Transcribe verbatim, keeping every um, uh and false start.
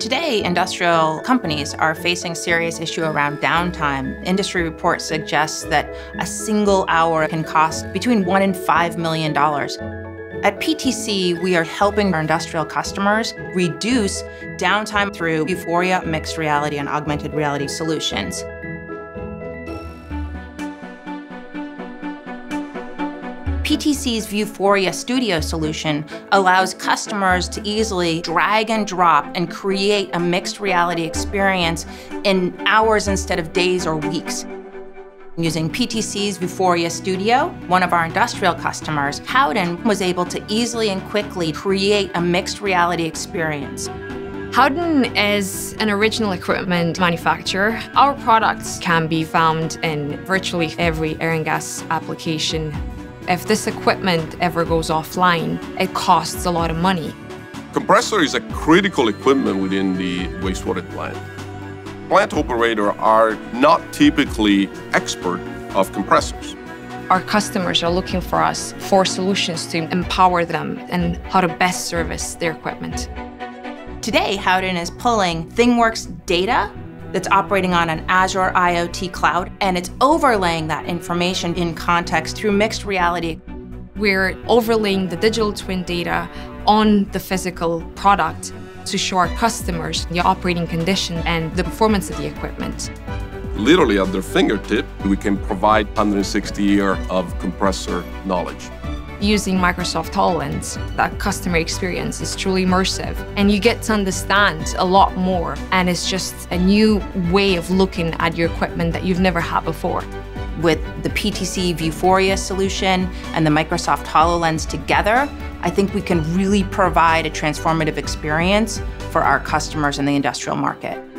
Today, industrial companies are facing serious issue around downtime. Industry reports suggest that a single hour can cost between one and five million dollars. At P T C, we are helping our industrial customers reduce downtime through Vuforia mixed reality and augmented reality solutions. P T C's Vuforia Studio solution allows customers to easily drag and drop and create a mixed reality experience in hours instead of days or weeks. Using P T C's Vuforia Studio, one of our industrial customers, Howden, was able to easily and quickly create a mixed reality experience. Howden is an original equipment manufacturer. Our products can be found in virtually every air and gas application. If this equipment ever goes offline, it costs a lot of money. Compressor is a critical equipment within the wastewater plant. Plant operators are not typically expert of compressors. Our customers are looking for us for solutions to empower them and how to best service their equipment. Today, Howden is pulling Thingworx data that's operating on an Azure I O T cloud, and it's overlaying that information in context through mixed reality. We're overlaying the digital twin data on the physical product to show our customers the operating condition and the performance of the equipment. Literally at their fingertip, we can provide one hundred sixty years of compressor knowledge. Using Microsoft HoloLens, that customer experience is truly immersive, and you get to understand a lot more, and it's just a new way of looking at your equipment that you've never had before. With the P T C Vuforia solution and the Microsoft HoloLens together, I think we can really provide a transformative experience for our customers in the industrial market.